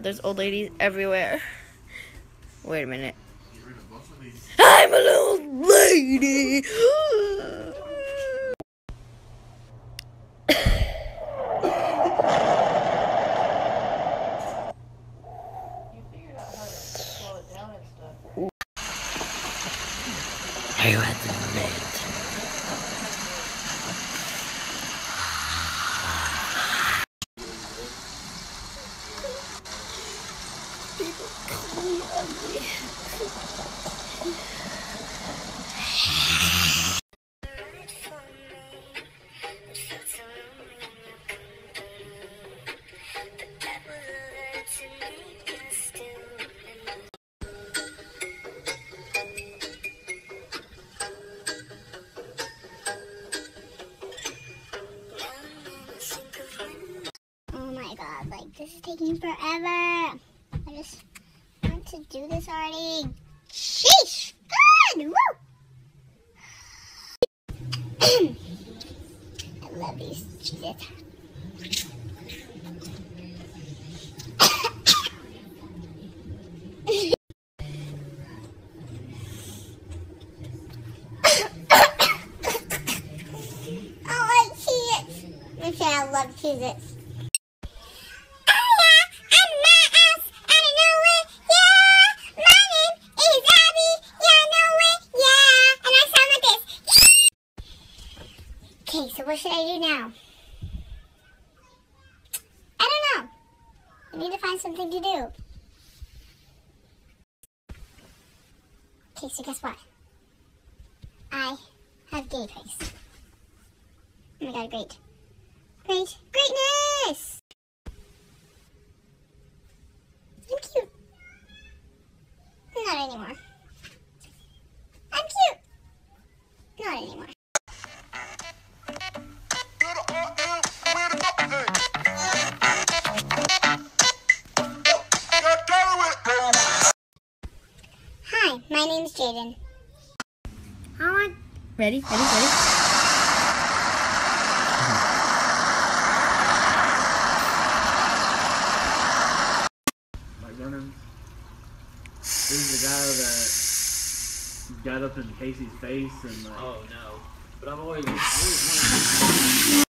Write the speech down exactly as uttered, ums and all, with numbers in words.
out, there's old ladies everywhere. Wait a minute. I'm an old lady! I had the net. People call me ugly. God, like this is taking forever. I just want to do this already. Sheesh! Good! Woo! I love these Cheez-Its. I like Cheez-Its. Okay, I love Cheez-Its. Okay, so what should I do now? I don't know. I need to find something to do. Okay, so guess what? I have gay face. Oh my god, great. Great. Greatness! I'm cute. Not anymore. I'm cute. Not anymore. My name's Jaden. I want... Ready? Ready? Ready? Mike Burnham. This is the guy that got up in Casey's face and... Uh, oh, no. But I've always...